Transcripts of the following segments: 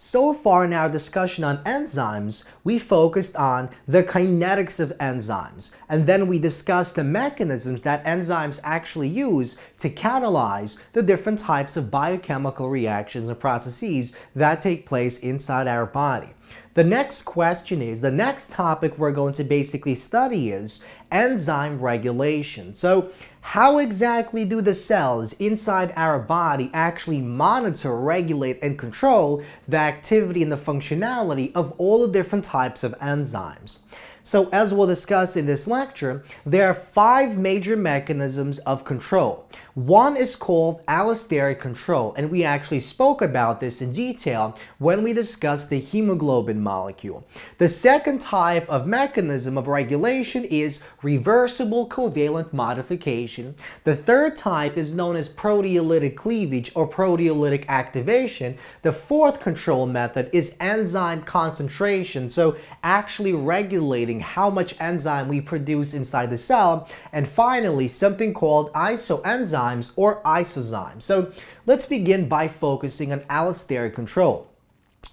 So far in our discussion on enzymes, we focused on the kinetics of enzymes, and then we discussed the mechanisms that enzymes actually use to catalyze the different types of biochemical reactions and processes that take place inside our body. The next question is, the next topic we're going to basically study is enzyme regulation. So how exactly do the cells inside our body actually monitor, regulate, and control the activity and the functionality of all the different types of enzymes? So as we'll discuss in this lecture, there are 5 major mechanisms of control. One is called allosteric control, and we actually spoke about this in detail when we discussed the hemoglobin molecule. The second type of mechanism of regulation is reversible covalent modification. The third type is known as proteolytic cleavage or proteolytic activation. The fourth control method is enzyme concentration, so actually regulating how much enzyme we produce inside the cell, and finally something called isoenzymes or isozymes. So let's begin by focusing on allosteric control.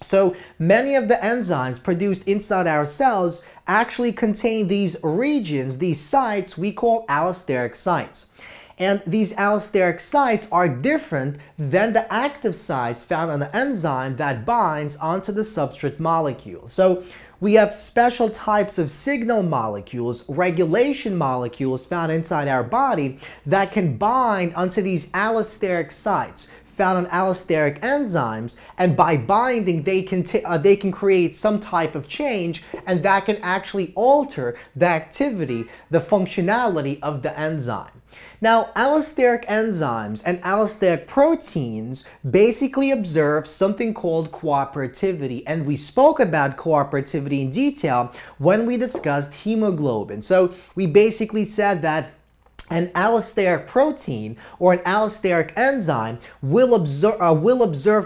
So many of the enzymes produced inside our cells actually contain these regions, these sites we call allosteric sites. And these allosteric sites are different than the active sites found on the enzyme that binds onto the substrate molecule. So we have special types of signal molecules, regulation molecules found inside our body that can bind onto these allosteric sites found on allosteric enzymes, and by binding they can create some type of change, and that can actually alter the activity, the functionality of the enzyme. Now, allosteric enzymes and allosteric proteins basically observe something called cooperativity, and we spoke about cooperativity in detail when we discussed hemoglobin. So we basically said that an allosteric protein or an allosteric enzyme will observe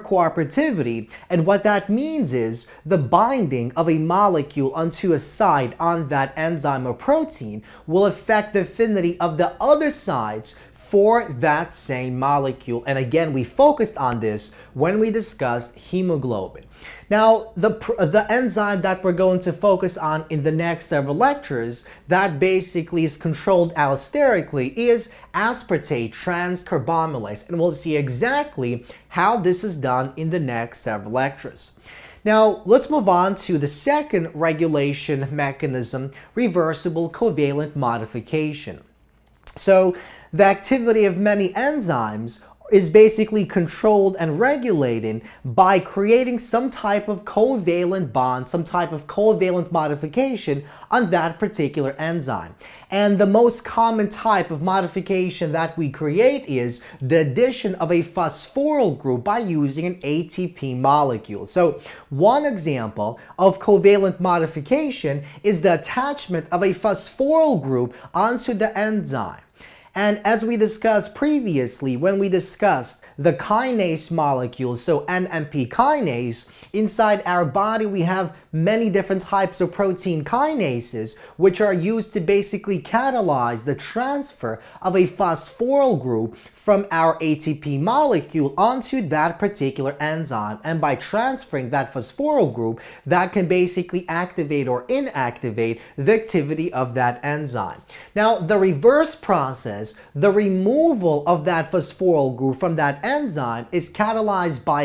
cooperativity, and what that means is the binding of a molecule onto a side on that enzyme or protein will affect the affinity of the other sides for that same molecule. And again, we focused on this when we discussed hemoglobin. Now, the enzyme that we're going to focus on in the next several lectures that basically is controlled allosterically is aspartate transcarbamylase, and we'll see exactly how this is done in the next several lectures. Now, let's move on to the second regulation mechanism, reversible covalent modification. So the activity of many enzymes is basically controlled and regulated by creating some type of covalent bond, some type of covalent modification on that particular enzyme. And the most common type of modification that we create is the addition of a phosphoryl group by using an ATP molecule. So one example of covalent modification is the attachment of a phosphoryl group onto the enzyme. And as we discussed previously, when we discussed the kinase molecule, so NMP kinase, inside our body we have many different types of protein kinases, which are used to basically catalyze the transfer of a phosphoryl group from our ATP molecule onto that particular enzyme. And by transferring that phosphoryl group, that can basically activate or inactivate the activity of that enzyme. Now, the reverse process, the removal of that phosphoryl group from that enzyme, is catalyzed by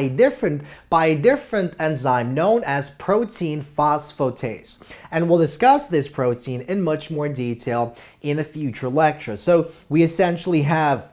a different enzyme known as protein phosphatase. And we'll discuss this protein in much more detail in a future lecture. So we essentially have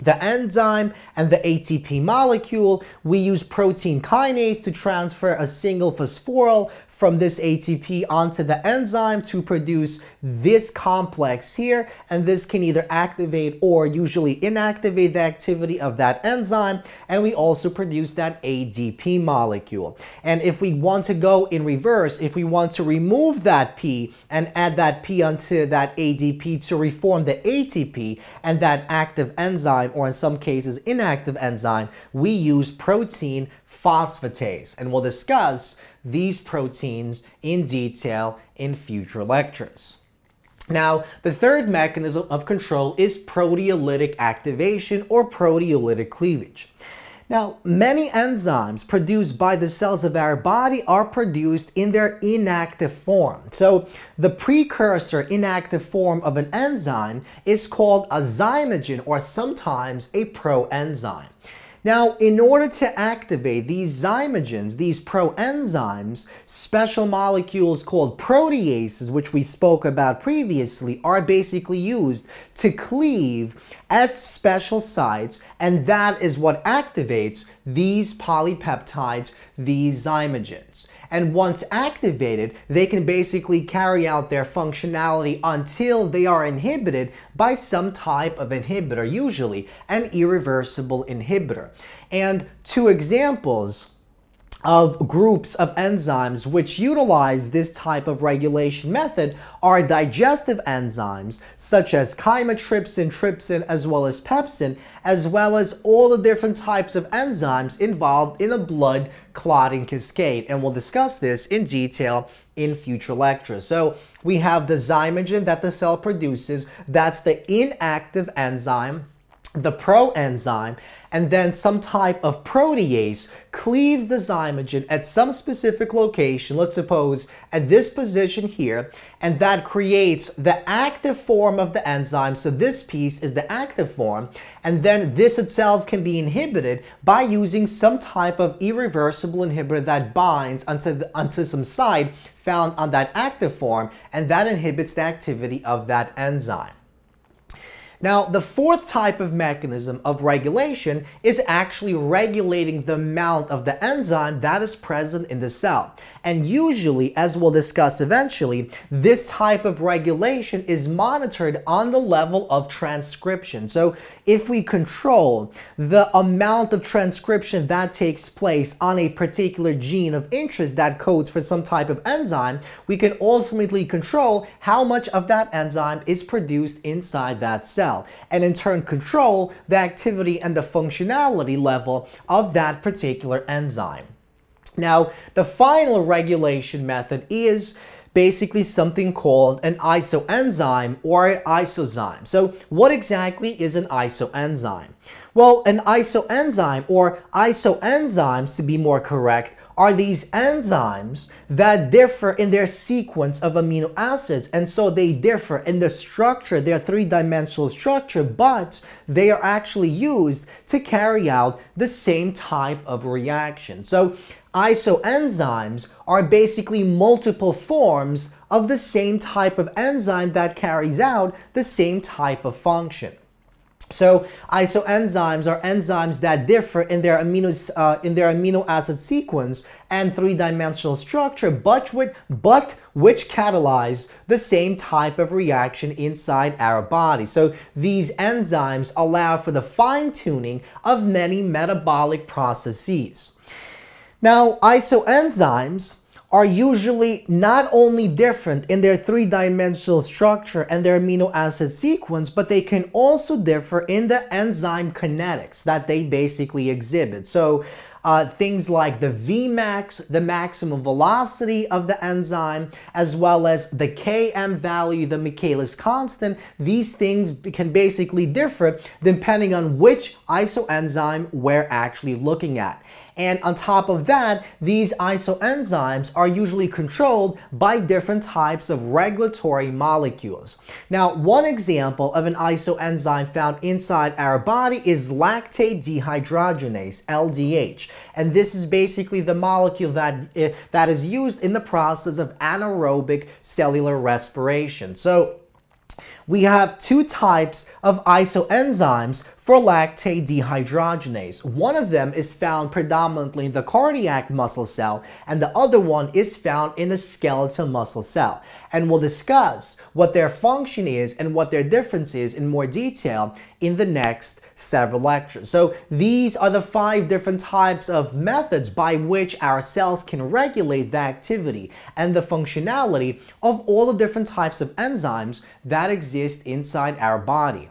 the enzyme and the ATP molecule. We use protein kinase to transfer a single phosphoryl from this ATP onto the enzyme to produce this complex here, and this can either activate or usually inactivate the activity of that enzyme, and we also produce that ADP molecule. And if we want to go in reverse, if we want to remove that P and add that P onto that ADP to reform the ATP and that active enzyme, or in some cases inactive enzyme, we use protein phosphatase, and we'll discuss these proteins in detail in future lectures. Now, the third mechanism of control is proteolytic activation or proteolytic cleavage. Now, many enzymes produced by the cells of our body are produced in their inactive form. So the precursor inactive form of an enzyme is called a zymogen, or sometimes a proenzyme. Now, in order to activate these zymogens, these proenzymes, special molecules called proteases, which we spoke about previously, are basically used to cleave at special sites, and that is what activates these polypeptides, these zymogens. And once activated, they can basically carry out their functionality until they are inhibited by some type of inhibitor, usually an irreversible inhibitor. And two examples of groups of enzymes which utilize this type of regulation method are digestive enzymes such as chymotrypsin, trypsin, as well as pepsin, as well as all the different types of enzymes involved in a blood clotting cascade. And we'll discuss this in detail in future lectures. So we have the zymogen that the cell produces, that's the inactive enzyme, the proenzyme, and then some type of protease cleaves the zymogen at some specific location, let's suppose at this position here, and that creates the active form of the enzyme. So this piece is the active form, and then this itself can be inhibited by using some type of irreversible inhibitor that binds onto some site found on that active form, and that inhibits the activity of that enzyme. Now, the fourth type of mechanism of regulation is actually regulating the amount of the enzyme that is present in the cell. And usually, as we'll discuss eventually, this type of regulation is monitored on the level of transcription. So if we control the amount of transcription that takes place on a particular gene of interest that codes for some type of enzyme, we can ultimately control how much of that enzyme is produced inside that cell, and in turn control the activity and the functionality level of that particular enzyme. Now, the final regulation method is basically something called an isoenzyme or an isozyme. So what exactly is an isoenzyme? Well, an isoenzyme, or isoenzymes to be more correct, are these enzymes that differ in their sequence of amino acids, and so they differ in the structure, their three-dimensional structure, but they are actually used to carry out the same type of reaction. So isoenzymes are basically multiple forms of the same type of enzyme that carries out the same type of function. So isoenzymes are enzymes that differ in their amino acid sequence and three-dimensional structure, but which catalyze the same type of reaction inside our body. So these enzymes allow for the fine-tuning of many metabolic processes. Now, isoenzymes are usually not only different in their three-dimensional structure and their amino acid sequence, but they can also differ in the enzyme kinetics that they basically exhibit. So things like the Vmax, the maximum velocity of the enzyme, as well as the Km value, the Michaelis constant, these things can basically differ depending on which isoenzyme we're actually looking at. And on top of that, these isoenzymes are usually controlled by different types of regulatory molecules. Now, one example of an isoenzyme found inside our body is lactate dehydrogenase, LDH. And this is basically the molecule that is used in the process of anaerobic cellular respiration. So we have two types of isoenzymes for lactate dehydrogenase. One of them is found predominantly in the cardiac muscle cell, and the other one is found in the skeletal muscle cell. And we'll discuss what their function is and what their difference is in more detail in the next several lectures. So these are the five different types of methods by which our cells can regulate the activity and the functionality of all the different types of enzymes that exist inside our body.